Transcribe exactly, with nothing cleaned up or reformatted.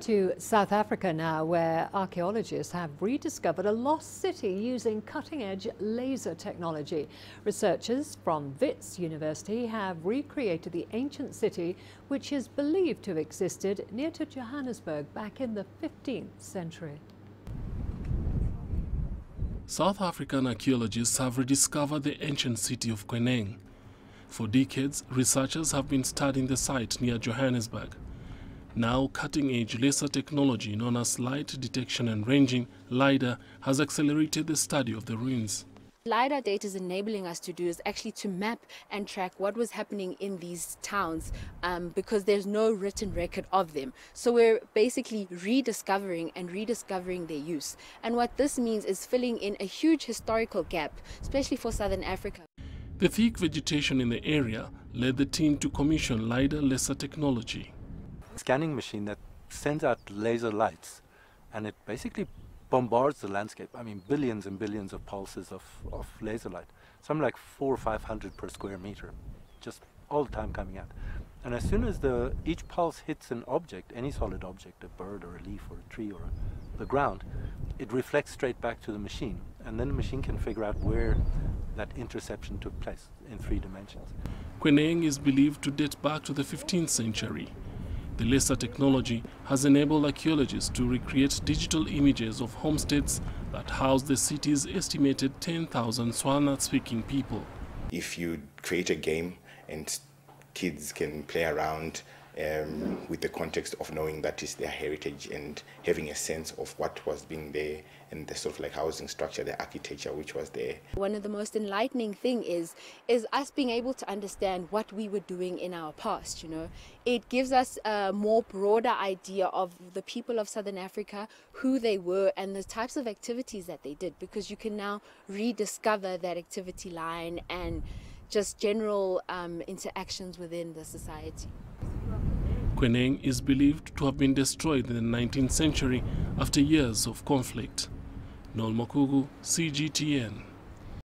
to South Africa now, where archaeologists have rediscovered a lost city using cutting-edge laser technology. Researchers from Wits University have recreated the ancient city, which is believed to have existed near to Johannesburg back in the fifteenth century. South African archaeologists have rediscovered the ancient city of Kweneng. For decades, researchers have been studying the site near Johannesburg. Now, cutting-edge laser technology known as light detection and ranging, LIDAR, has accelerated the study of the ruins. LIDAR data is enabling us to do is actually to map and track what was happening in these towns um, because there's no written record of them. So we're basically rediscovering and rediscovering their use. And what this means is filling in a huge historical gap, especially for Southern Africa. The thick vegetation in the area led the team to commission LIDAR laser technology. Scanning machine that sends out laser lights, and it basically bombards the landscape. I mean, billions and billions of pulses of, of laser light, something like four or five hundred per square meter, just all the time coming out. And as soon as the each pulse hits an object, any solid object, a bird or a leaf or a tree or a, the ground, it reflects straight back to the machine, and then the machine can figure out where that interception took place in three dimensions. Kweneng is believed to date back to the fifteenth century. The laser technology has enabled archaeologists to recreate digital images of homesteads that house the city's estimated ten thousand Swana-speaking people. If you create a game and kids can play around um, with the context of knowing that is their heritage and having a sense of what was being there and the sort of like housing structure, the architecture which was there. One of the most enlightening thing is is us being able to understand what we were doing in our past. You know, it gives us a more broader idea of the people of Southern Africa, who they were, and the types of activities that they did, because you can now rediscover that activity line and just general um, interactions within the society. Kweneng is believed to have been destroyed in the nineteenth century after years of conflict. Nolmokugu, C G T N.